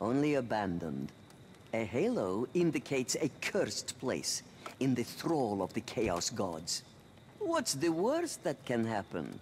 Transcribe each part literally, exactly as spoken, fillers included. Only abandoned. A halo indicates a cursed place in the thrall of the Chaos Gods. What's the worst that can happen?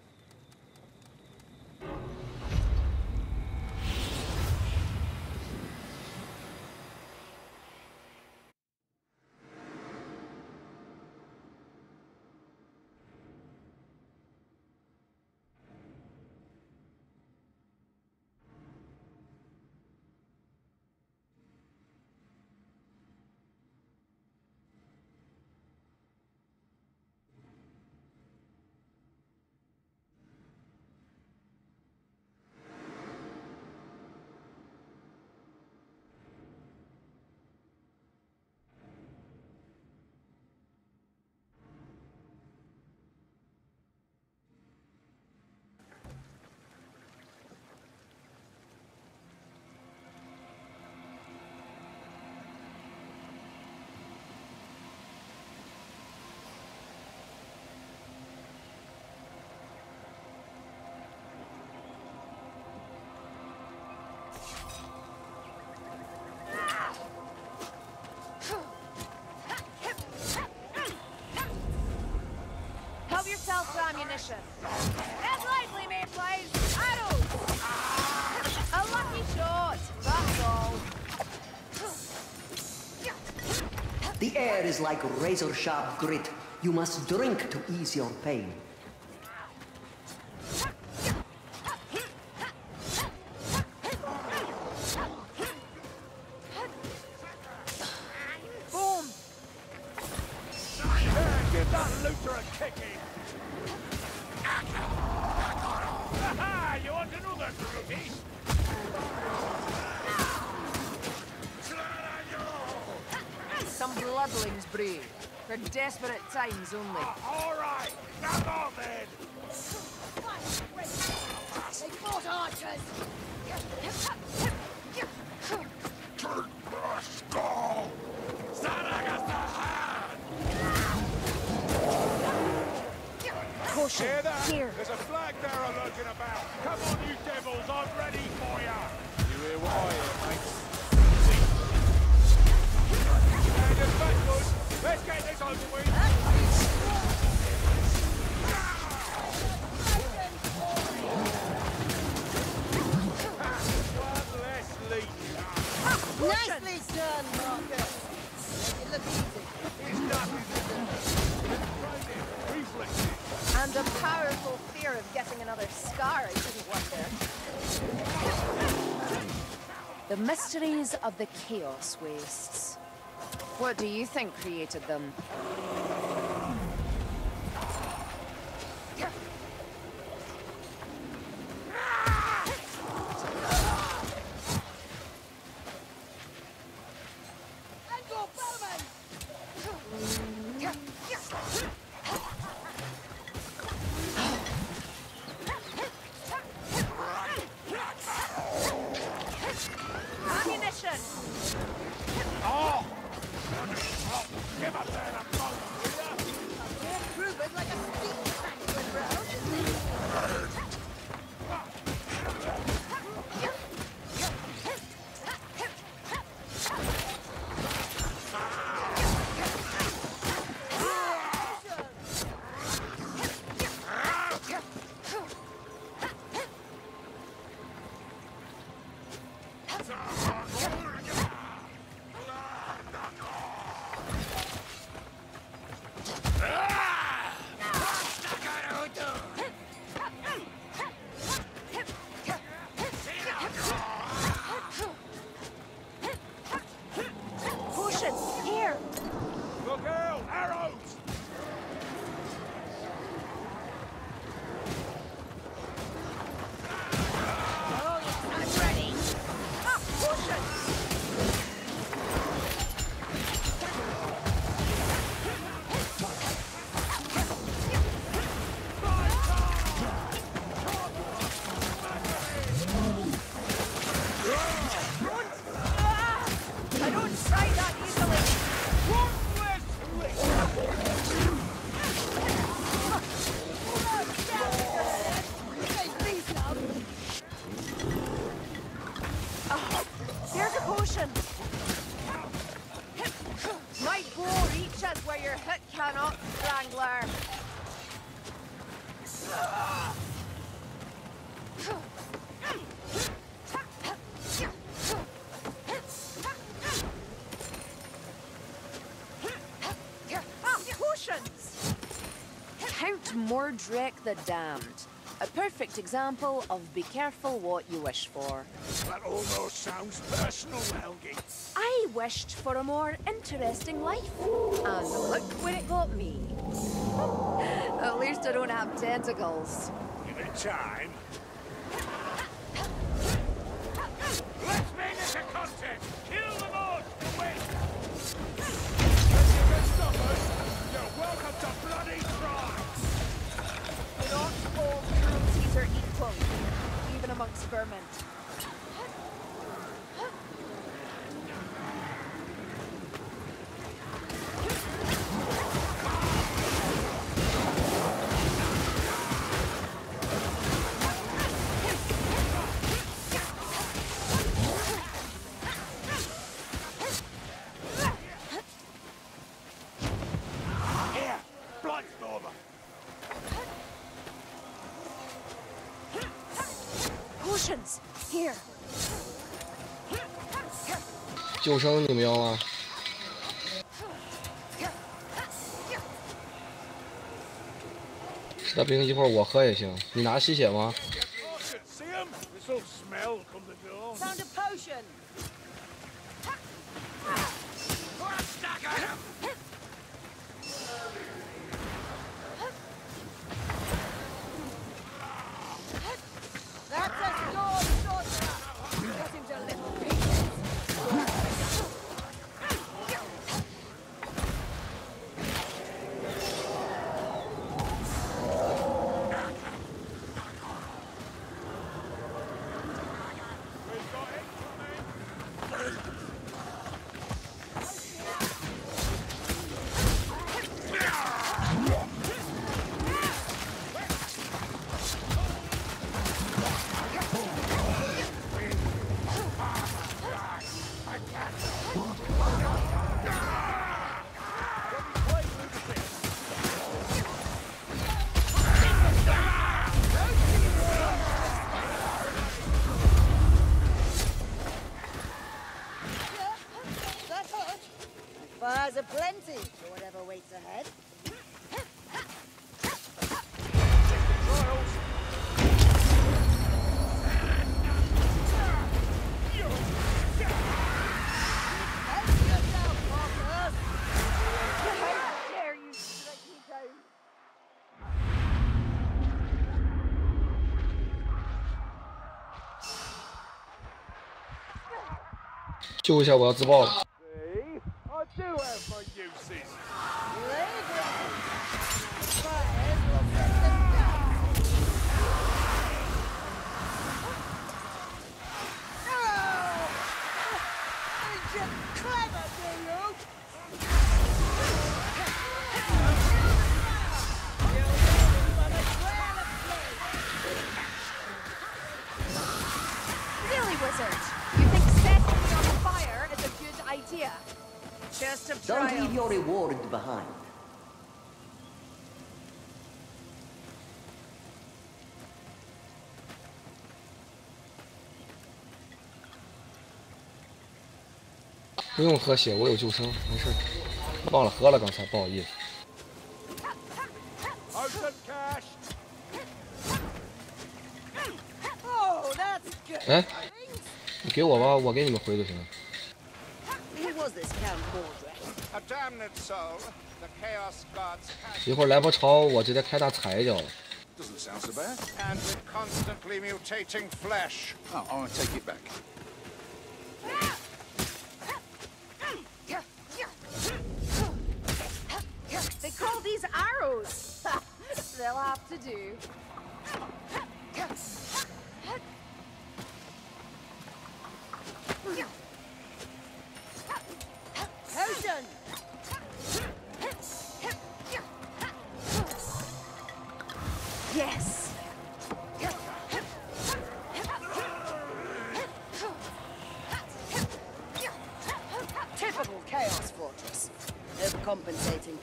Ammunition. As likely, may plays. Arrows! A lucky shot, that's all. The air is like razor-sharp grit. You must drink to ease your pain. Desperate times only. Oh, all right, come on then. They fought archers. Turn my skull. Caution, here. There's a flag there I'm looking about. Come on, you devils, I'm ready for ya. You hear what I hear, mate? Let's get this over with! One less lead! Nicely done, Marcus! Make it look easy. It's nothing to do. Reflexes. Under powerful fear of getting another scar, I didn't want there. The mysteries of the Chaos Wastes. What do you think created them? Push it! Caution! Might go reach us where your hit cannot, Strangler. Potions! Count more Drek the Damned. A perfect example of be careful what you wish for. That almost sounds personal, Wellgate. I wished for a more interesting life. And look where it got me. At least I don't have tentacles. Give it time. Let's make this a contest! Kill them all! Wait! If you can stop us, you're welcome to bloody France! Not all cruelties are equal, even amongst vermin. Here. 救生你们要吗？实在不行一会儿我喝也行。你拿吸血吗？ 救一下！我要自爆了。不用喝血，我有救生，没事。忘了喝了，刚才不好意思。哎，你给我吧，我给你们回就行了。一会儿来波潮，我直接开大踩脚了。 Doesn't sound so bad. And with constantly mutating flesh. Oh, I'll take it back. They call these arrows. They'll have to do. Potion. Yes. compensating.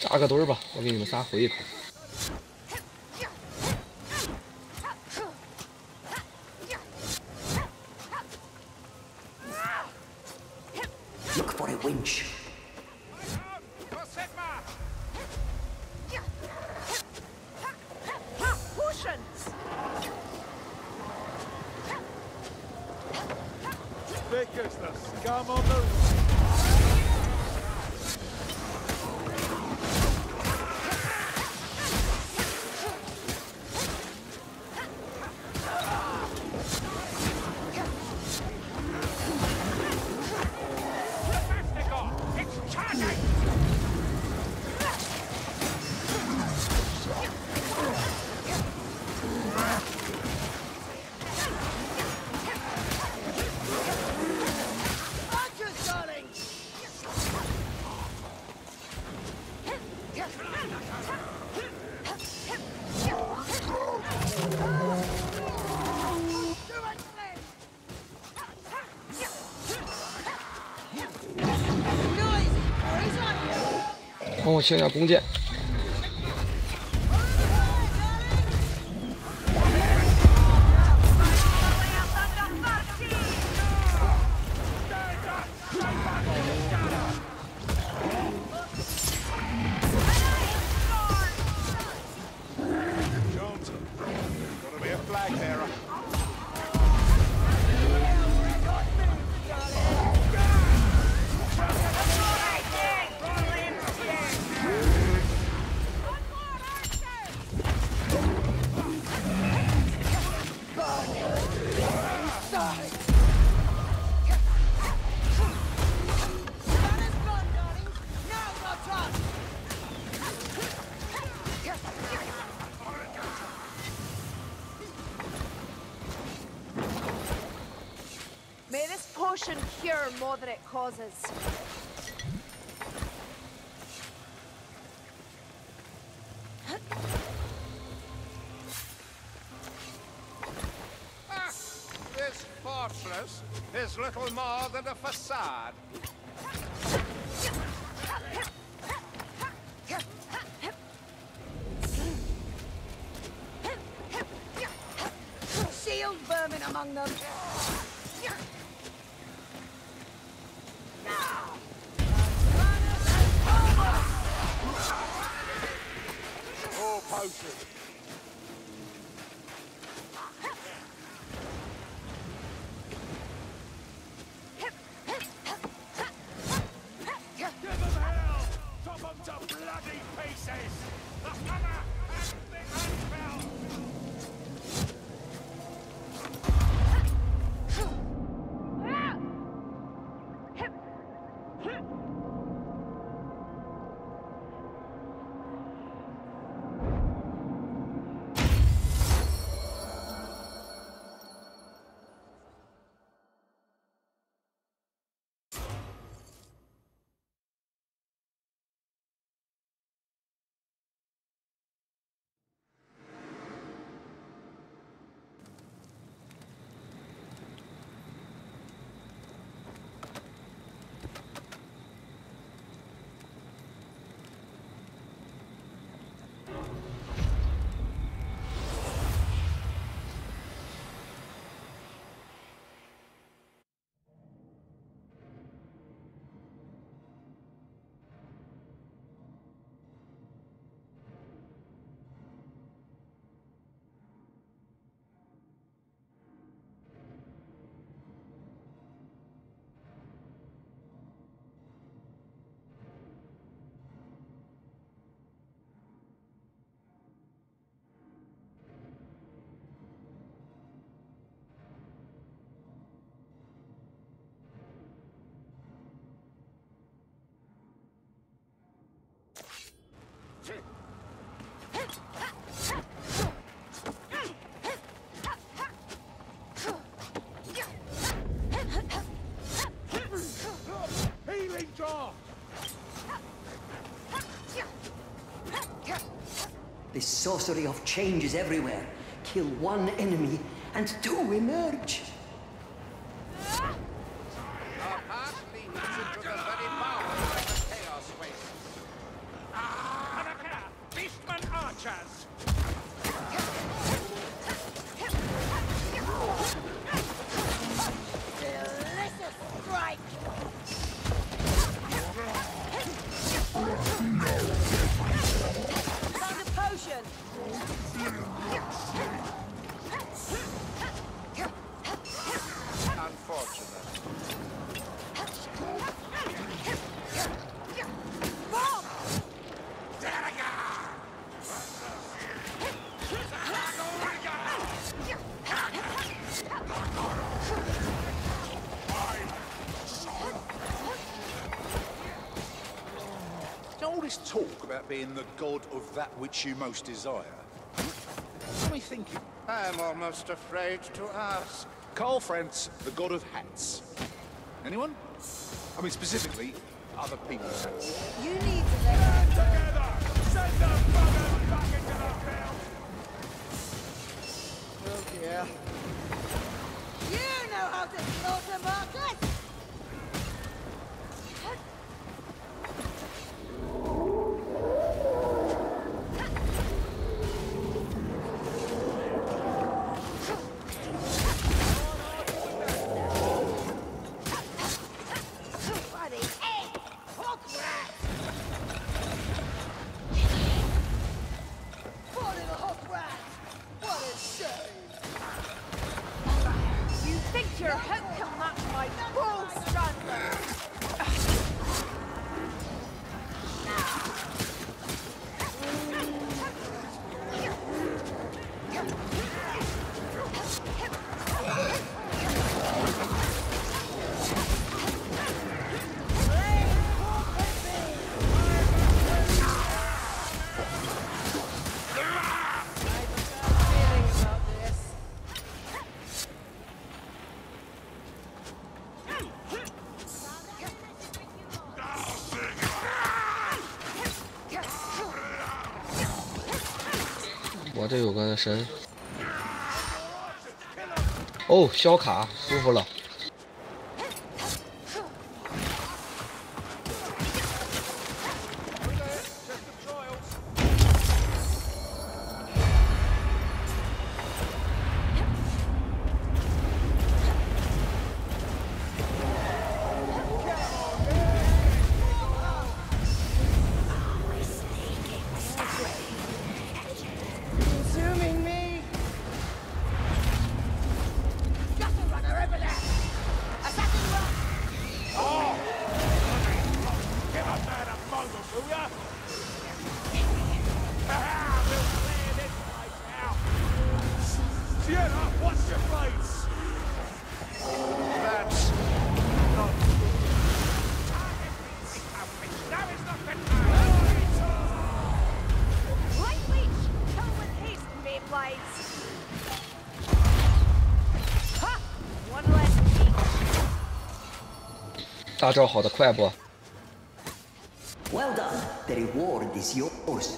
扎个堆儿吧，我给你们仨回一口。 帮我清下弓箭。 More than it causes. Ah, this fortress is little more than a facade. Shield vermin among them. Healing jar. This sorcery of change is everywhere. kill one enemy and two emerge. Our path leads into the very bowels of the Chaos Wastes. Arakara, Beastman Archers! Delicious strike! Found a potion! Talk about being the god of that which you most desire. What are we thinking? I'm almost afraid to ask. Karl Franz, the god of hats. Anyone? I mean, specifically, other people's hats. You need to let together! Send the bugger back into the field! Oh dear. You know how to slaughter Marcus!这有个神哦，消卡舒服了。大招好的快不？ Well done. The reward is yours.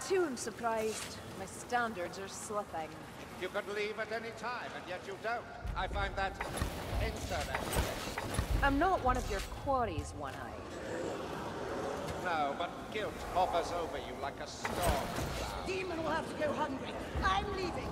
too am surprised. My standards are slipping. You could leave at any time, and yet you don't. I find that insurmountable. I'm not one of your quarries, One-Eye. No, but guilt hovers over you like a storm cloud. Demon will have to go hungry. I'm leaving.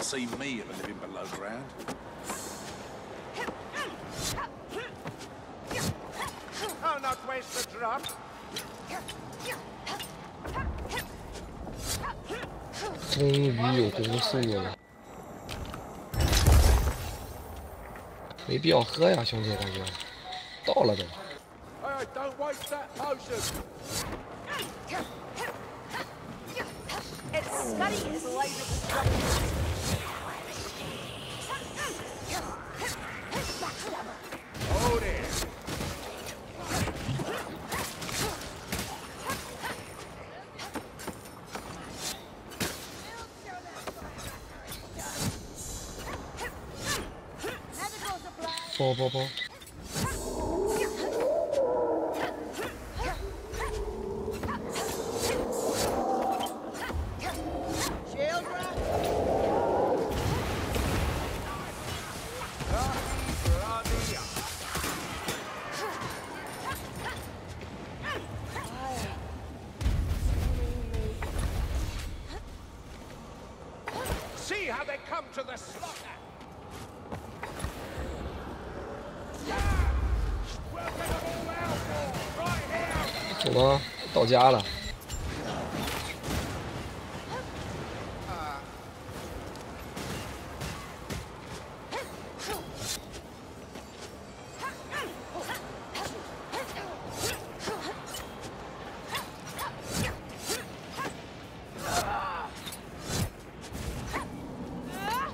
See me ever living below ground. I'll not waste the drop. Hey, don't waste that potion. It's study is life. Ball, ball, ball. See how they come to the slaughter.走吧，到家了。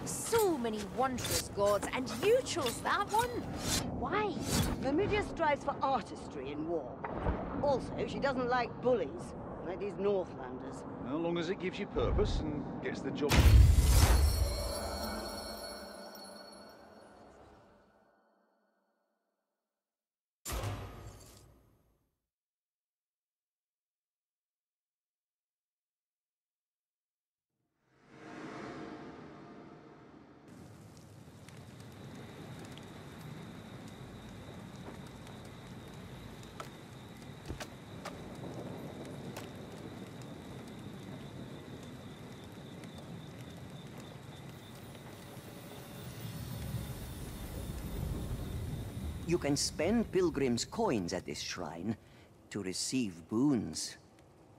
So many wondrous gods, and you chose that one? Why? Vermidia strives for artistry in war. Also, she doesn't like bullies, like these Northlanders. As long as it gives you purpose and gets the job. You can spend pilgrims' coins at this shrine to receive boons.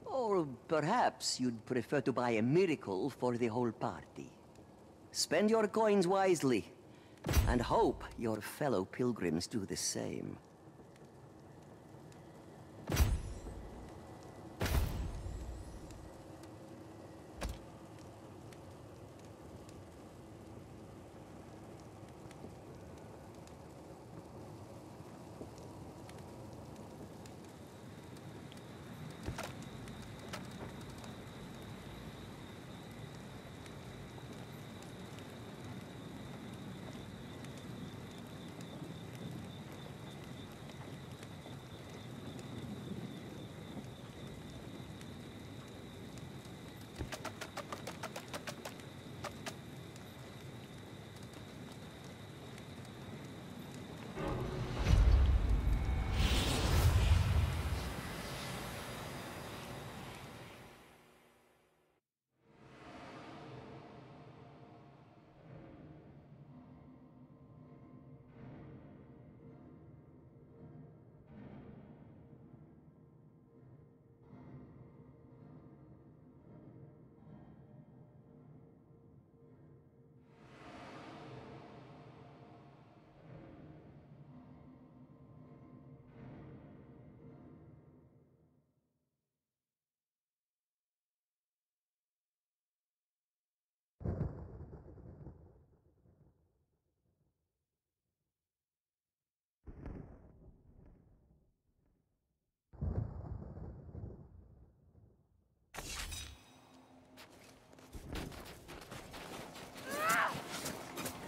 Or perhaps you'd prefer to buy a miracle for the whole party. Spend your coins wisely, and hope your fellow pilgrims do the same.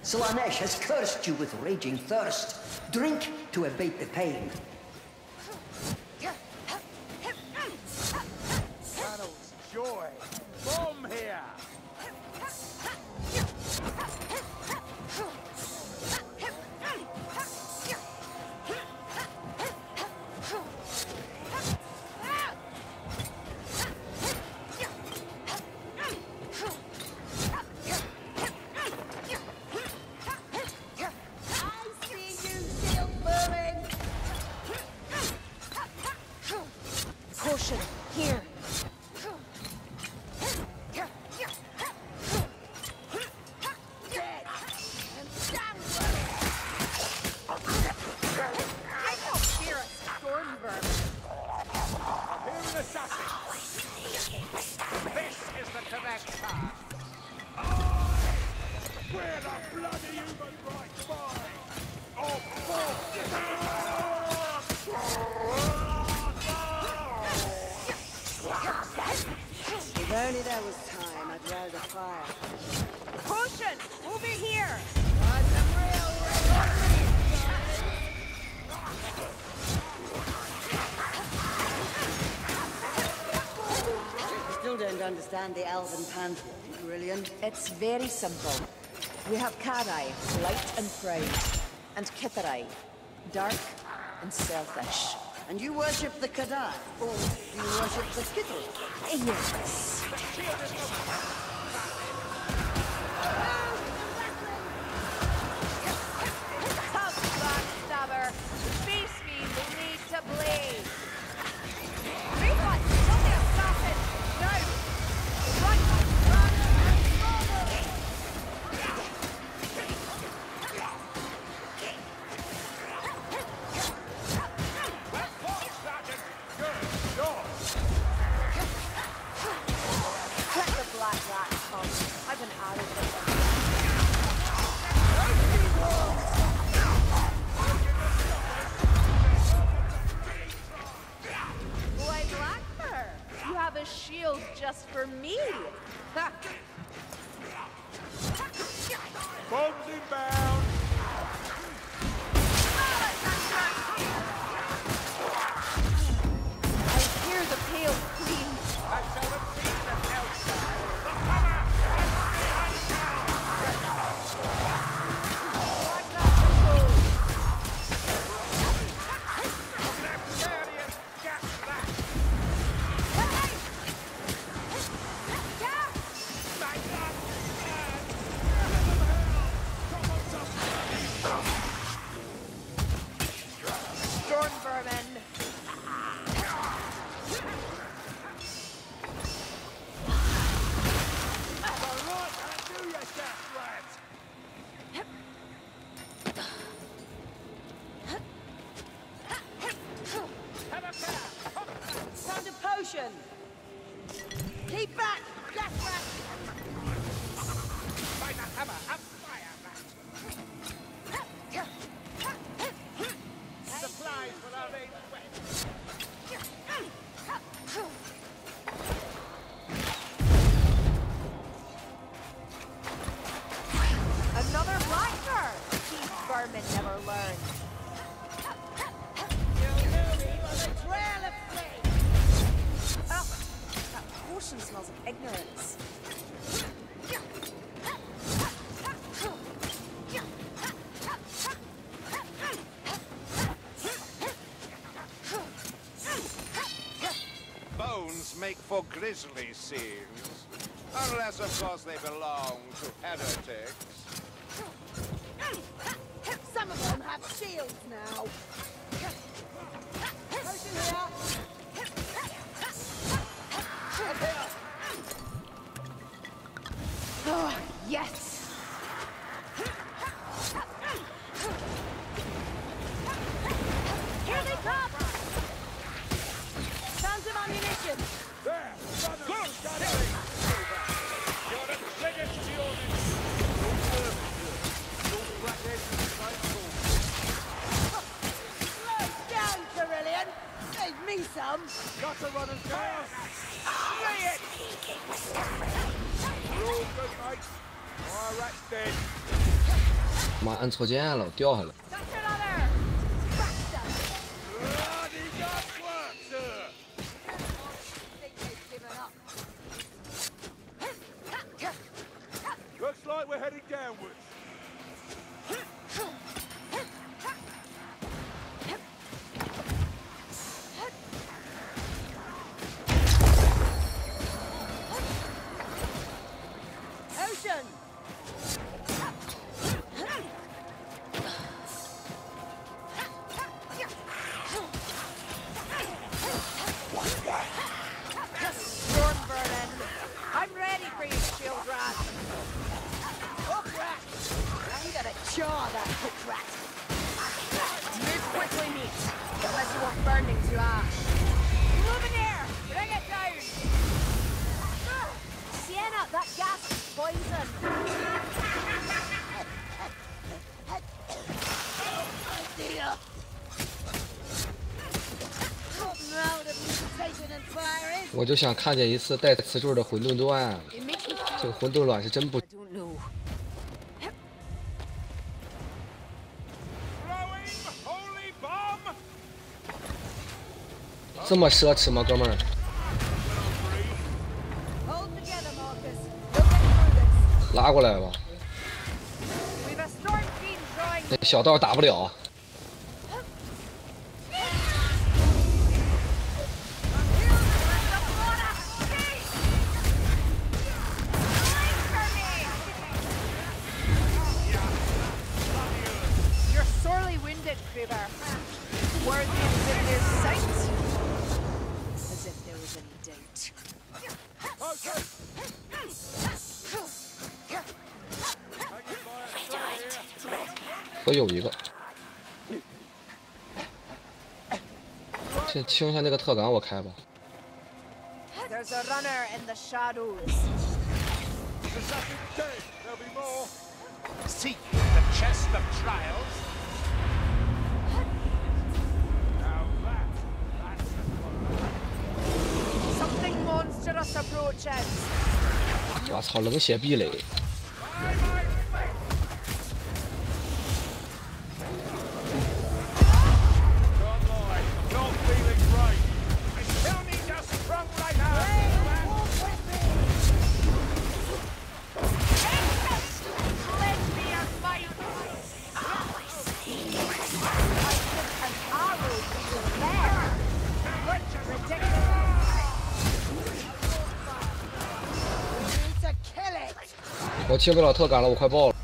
Slaanesh has cursed you with raging thirst. Drink to abate the pain. Battle's joy. Bomb here! Understand the Elven Pantheon, brilliant. It's very simple. We have Kadai, light and proud, and Kithari, dark and selfish. And you worship the Kadai, or do you worship the Kithari? Yes. Come back, stabber. Face me, the need to bleed. Reflex! Berman never learned. You know me on the trail of flame. Oh, that portion smells of ignorance. Bones make for grisly scenes, unless of course they belong to heretics. Some of them have shields now. Potion here. Up here. Oh, yes. Here they come. Tons of ammunition. There. You're a trigger to your news. Save me some! Got to run and down! Slay it! You're all good, mate. My rat's dead. My, I pressed the wrong button. It fell off. That's another! Bloody good work, sir! I think they've given up. Looks like we're heading downwards. I just want to see a second with the Holy Blood. This Holy Blood is really not... So expensive, my brother. Hold together, Marcus. Don't let go of this. We've a storm team drawing. That small dog can't beat it.清一下那个特岗，我开吧。There's a runner in the shadows. There'll be more. Seek the chest of trials. Now that, that's the... Something monstrous approaches. 我操，冷血壁垒。 切不了特感了，我快爆了！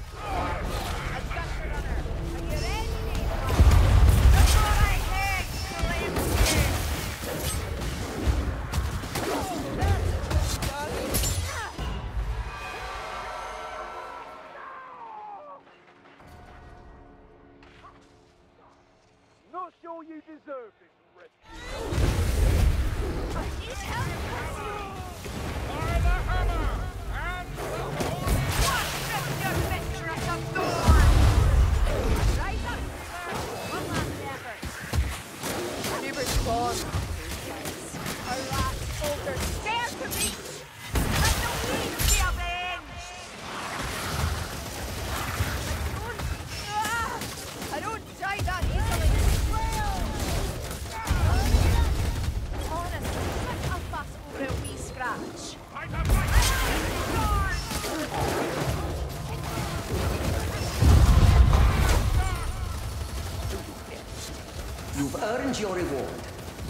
You've earned your reward.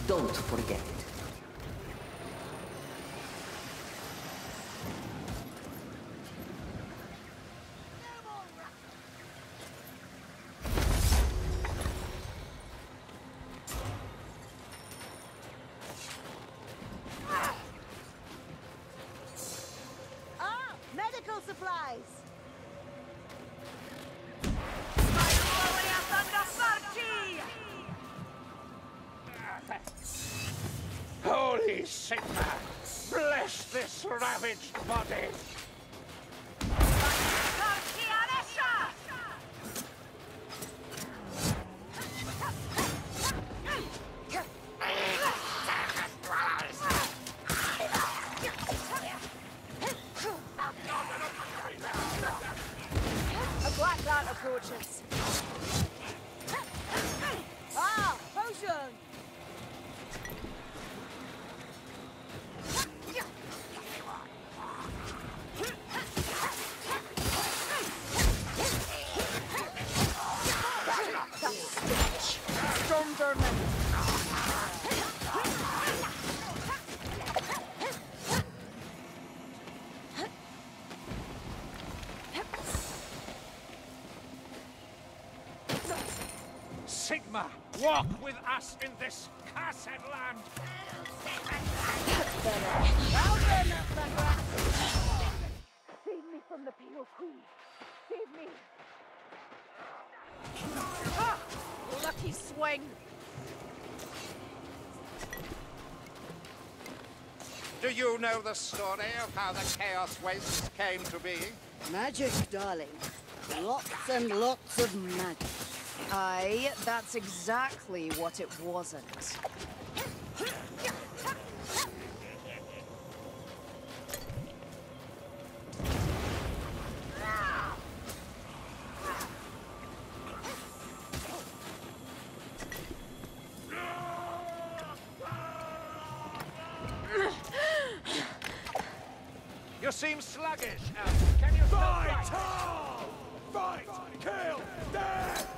Don't forget it. Walk with us in this cursed land! Save me from the P O C! Save me! Ah, lucky swing! Do you know the story of how the Chaos Wastes came to be? Magic, darling. Lots and lots of magic. Aye, that's exactly what it wasn't. You seem sluggish, Elf. Can you fight? Fight! Fight! Fight! Kill! Death!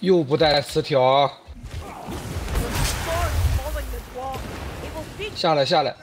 又不带词条，下来下来。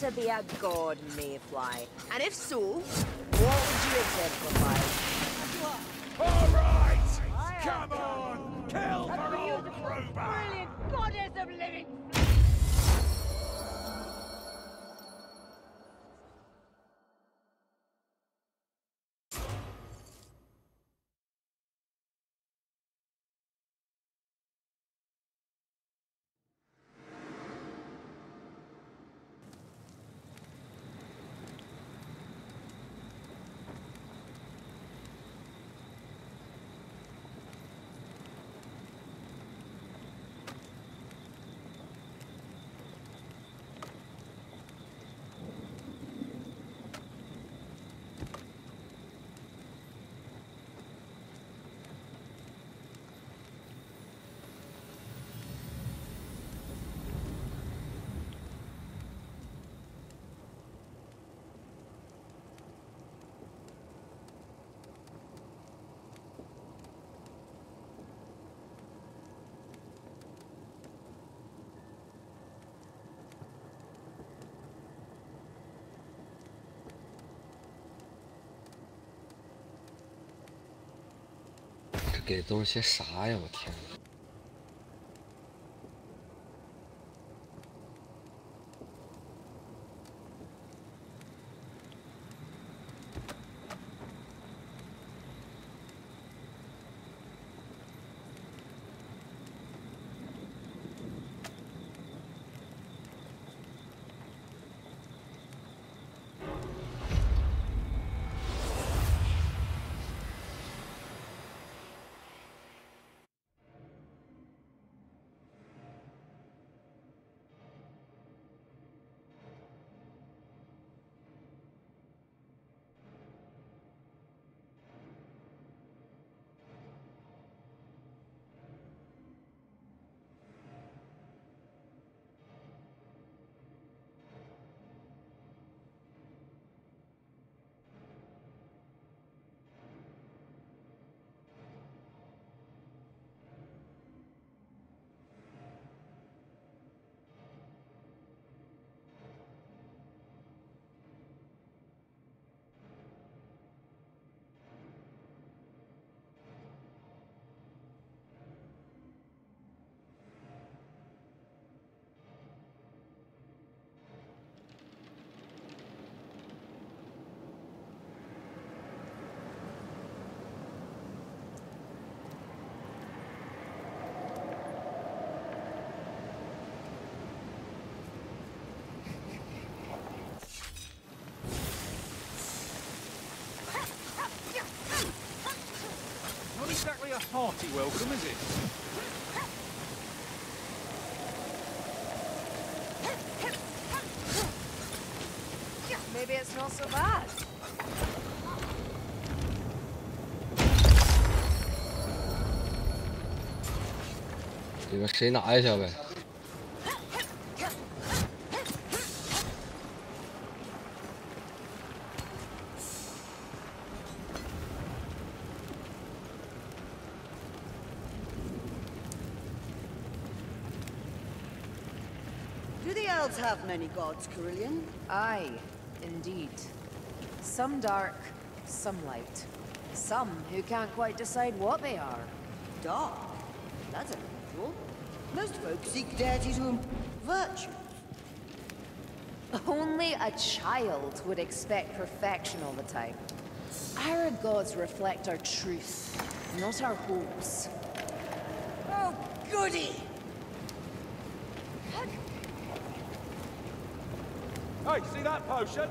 To be a god, Mayfly, and if so, what would you exemplify? All right, I come on, kill for old crowbar! Brilliant goddess of living.给的都是些啥呀！我天哪！ hearty welcome, is it? Maybe it's not so bad.你们谁拿一下呗？Do the elves have many gods, Carillion? Aye. Indeed. Some dark, some light. Some who can't quite decide what they are. Dark? That's unusual. Most folks seek deities who virtue. Only a child would expect perfection all the time. Our gods reflect our truth, not our hopes. Oh, goody! Hey, see that potion?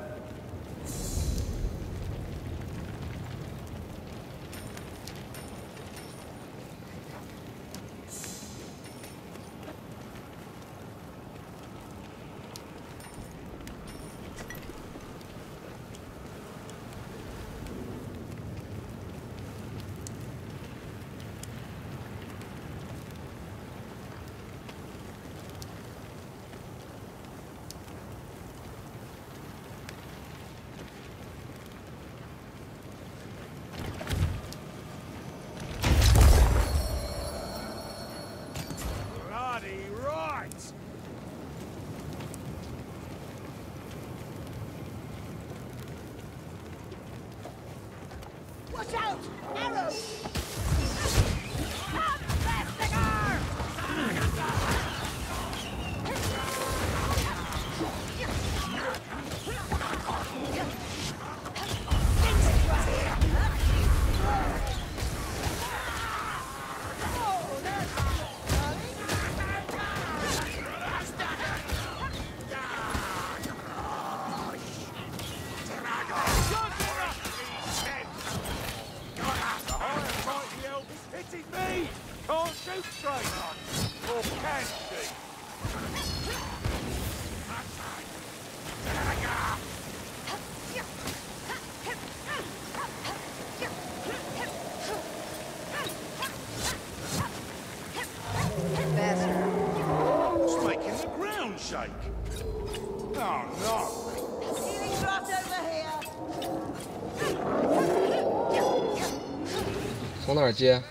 从哪儿接？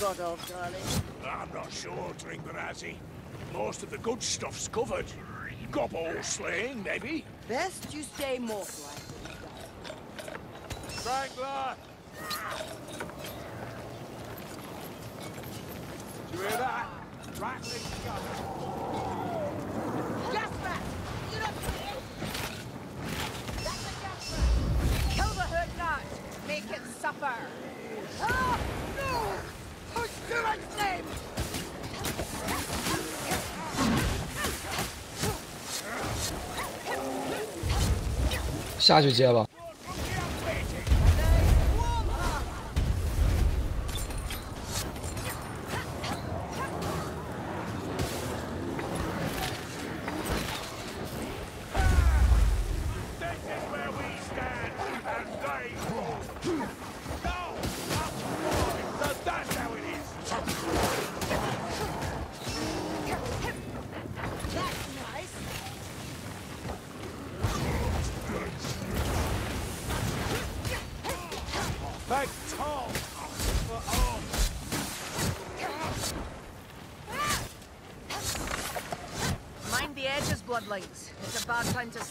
god old darling. I'm not sure, Trinkrazi. Most of the good stuff's covered. Gobble slaying, maybe? Best you stay more quiet. Strangler! Do you hear that? Rattling gun. Gas back! You're not kidding! That's a gas back! Kill the herd not! Make it suffer! Ah! No! Who's doing flame?下去接吧。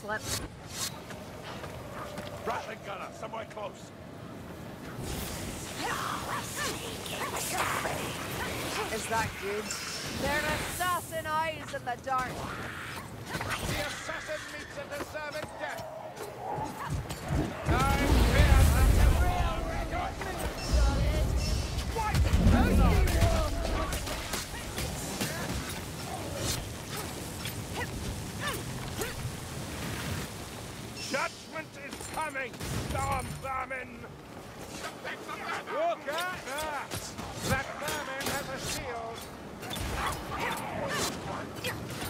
Slip. Rattling gunner, somewhere close. Is that good? They're assassin eyes in the dark. The assassin meets a deserving death. No fear until all rejoices. White roses! Judgment is coming, Storm Berman! Look at that! That Berman has a shield!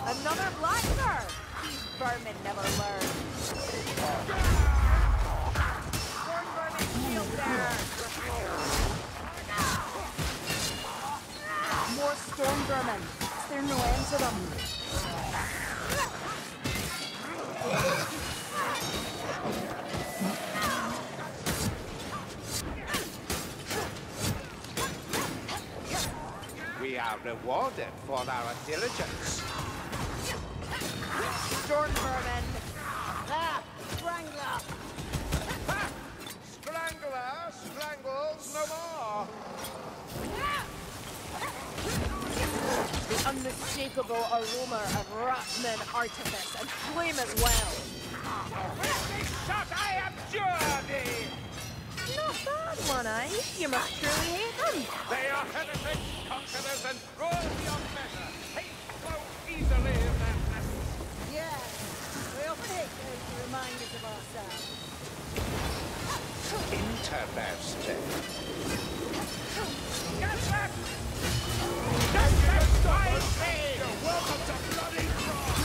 Another blinder! These vermin never learn. Storm Berman shield bearer! More Storm Berman. Is there no end to them? We are rewarded for our diligence. Storm Berman! Ah! Strangler! Ha! Strangler strangles no more! The unmistakable aroma of Rotman artifice and flame as well! This shot I abjure thee! Not bad, One-Eye. You must truly hate them. They are heretics, conquerors, and rule beyond measure. Hate flows easily in their essence. Yeah, we'll take those to remind us of ourselves. Interesting. Get that! Get that! I say! You're welcome to bloody cross!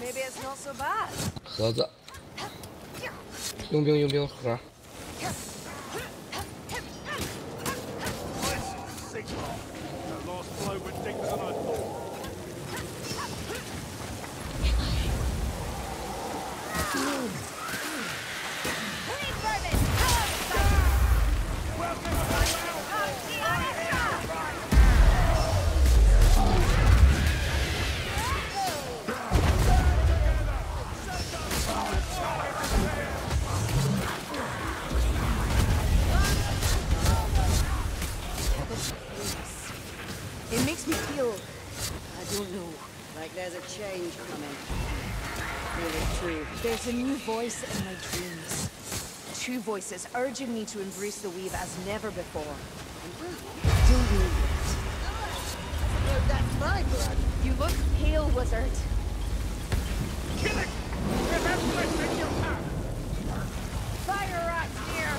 Maybe it's not so bad. 盒子，佣兵，佣兵盒。 There's a new voice in my dreams. Two voices urging me to embrace the weave as never before. Do you? Well, that's my blood. You look pale, wizard. Kill it! Remember your path! Fire right here!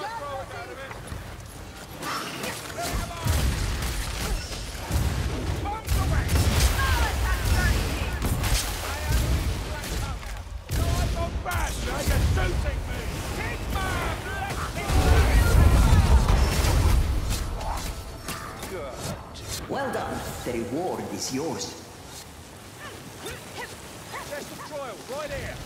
Get out of it! The reward is yours. Chest of trial, right here.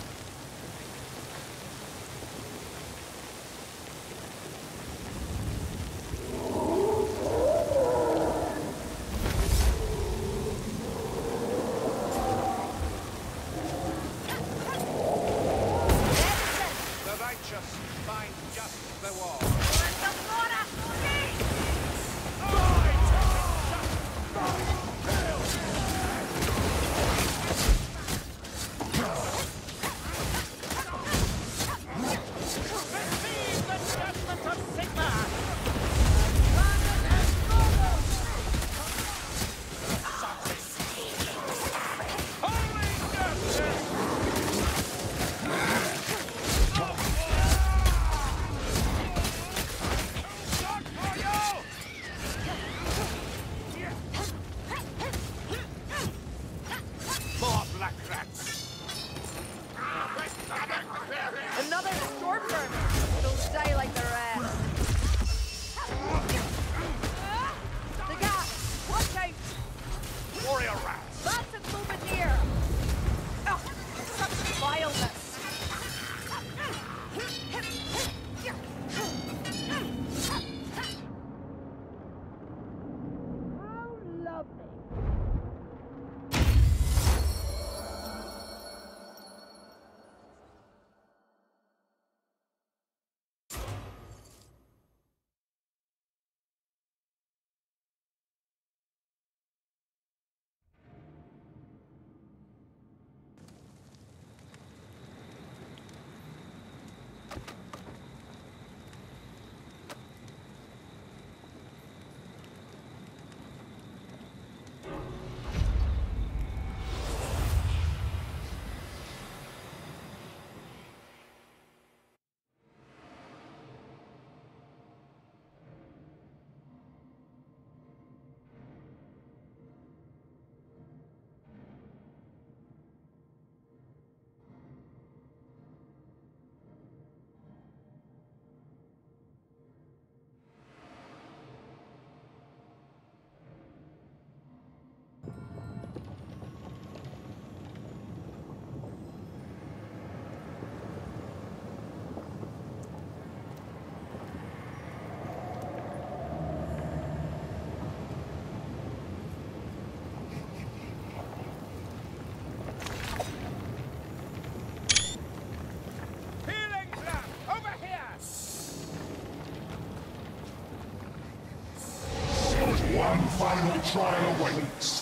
Final trial awaits.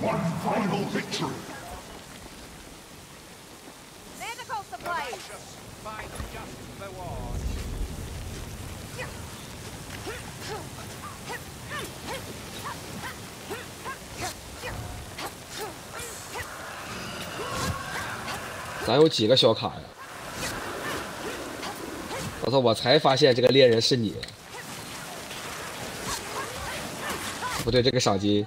One final victory. Medical supplies. Find just the ward.咱有几个小卡呀？我操！我才发现这个猎人是你。 不对，这个赏金。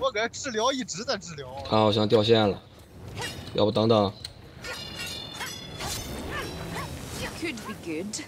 我感觉治疗一直在治疗。他好像掉线了，要不等等。 Could be good.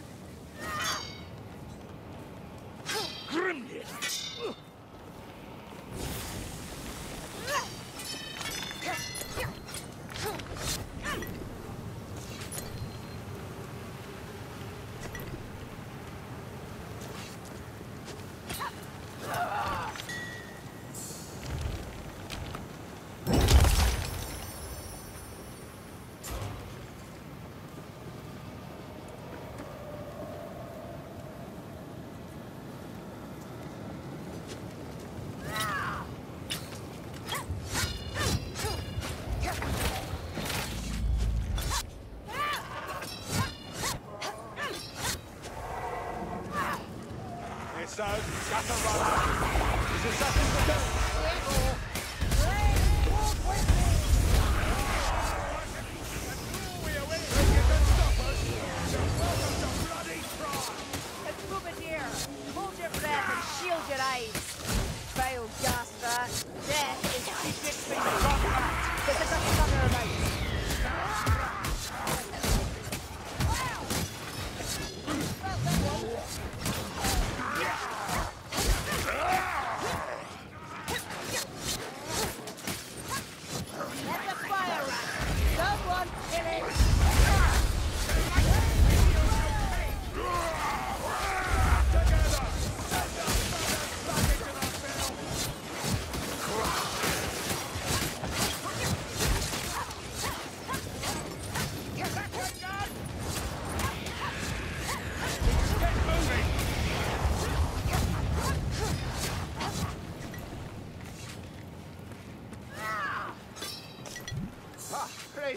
so, scatter run. His assassins are going.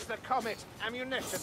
The comet ammunition.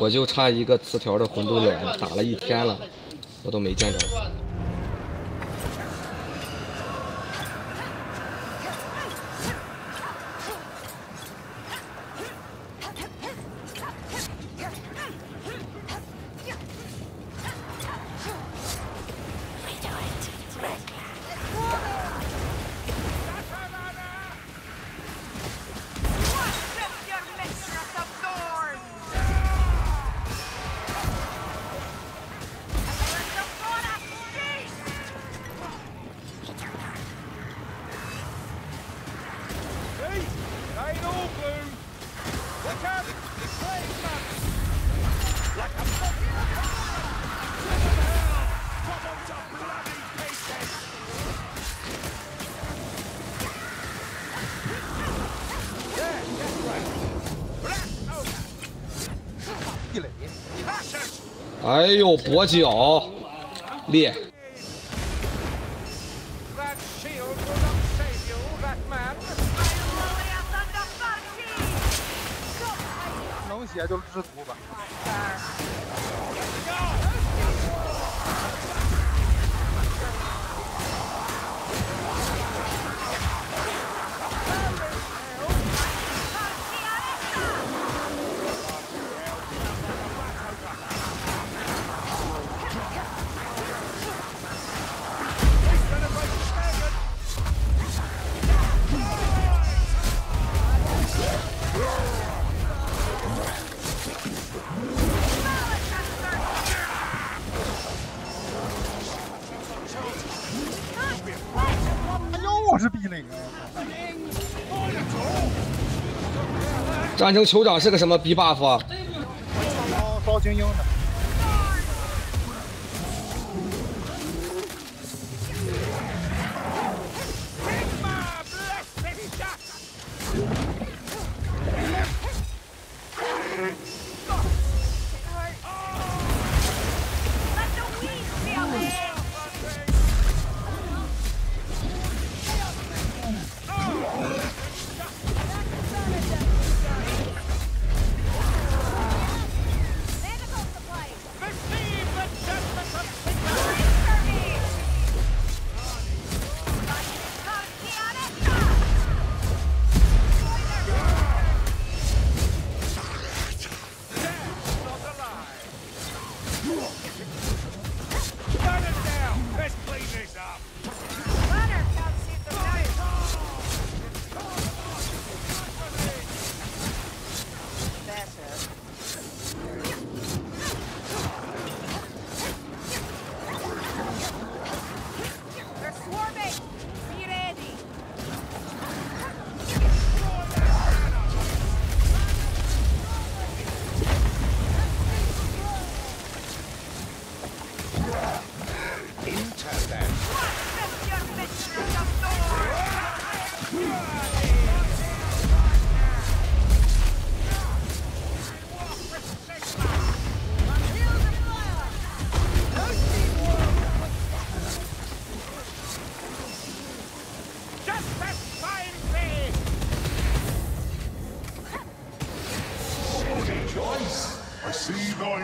我就差一个词条的魂斗脸，打了一天了，我都没见着。哎呦，跛脚，裂！能写就知足吧。战争酋长是个什么逼 buff 啊？烧精英的。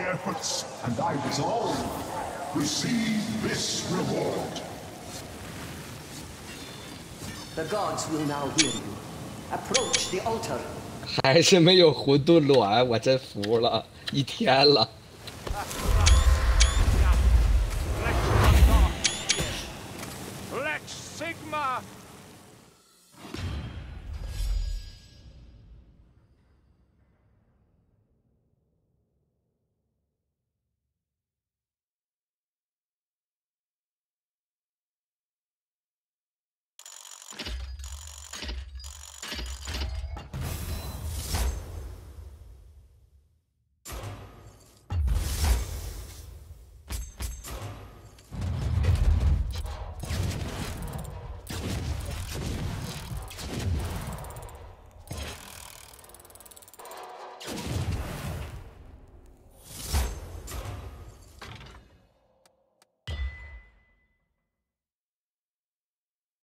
efforts, and I resolve, receive this reward. The gods will now hear you. Approach the altar. 还是没有馄饨卵，我真服了，一天了。Black Sigma.